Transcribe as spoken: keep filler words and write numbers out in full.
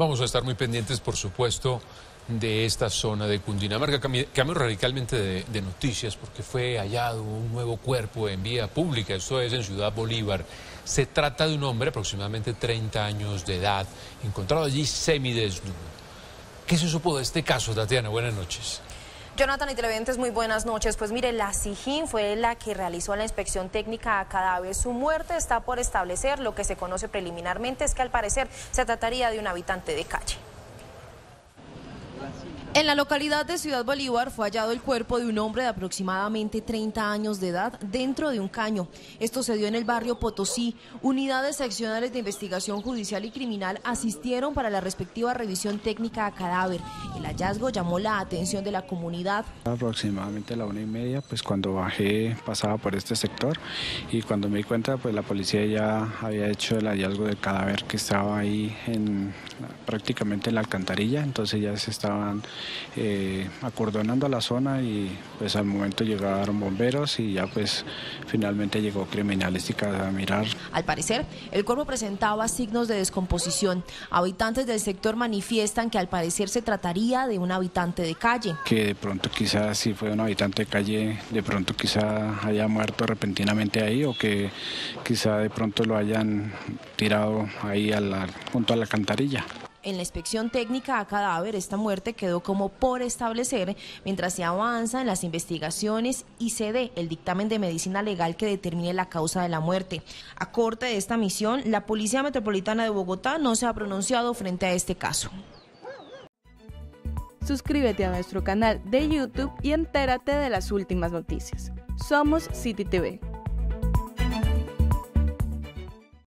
Vamos a estar muy pendientes, por supuesto, de esta zona de Cundinamarca. Cambio radicalmente de, de noticias, porque fue hallado un nuevo cuerpo en vía pública. Esto es en Ciudad Bolívar. Se trata de un hombre aproximadamente treinta años de edad, encontrado allí semidesnudo. ¿Qué se supo de este caso, Tatiana? Buenas noches. Jonathan y televidentes, muy buenas noches. Pues mire, la SIJIN fue la que realizó la inspección técnica a cadáver. Su muerte está por establecer. Lo que se conoce preliminarmente es que al parecer se trataría de un habitante de calle. En la localidad de Ciudad Bolívar fue hallado el cuerpo de un hombre de aproximadamente treinta años de edad dentro de un caño. Esto se dio en el barrio Potosí. Unidades seccionales de investigación judicial y criminal asistieron para la respectiva revisión técnica a cadáver. El hallazgo llamó la atención de la comunidad. Aproximadamente a la una y media, pues cuando bajé, pasaba por este sector y cuando me di cuenta, pues la policía ya había hecho el hallazgo del cadáver que estaba ahí en prácticamente en la alcantarilla, entonces ya se estaban Eh, acordonando la zona y pues al momento llegaron bomberos y ya pues finalmente llegó criminalística a mirar. Al parecer el cuerpo presentaba signos de descomposición. Habitantes del sector manifiestan que al parecer se trataría de un habitante de calle. Que de pronto quizás si fue un habitante de calle, de pronto quizás haya muerto repentinamente ahí, o que quizá de pronto lo hayan tirado ahí a la, junto a la alcantarilla. En la inspección técnica a cadáver, esta muerte quedó como por establecer mientras se avanza en las investigaciones y se dé el dictamen de medicina legal que determine la causa de la muerte. A corte de esta misión, la Policía Metropolitana de Bogotá no se ha pronunciado frente a este caso. Suscríbete a nuestro canal de YouTube y entérate de las últimas noticias. Somos City T V.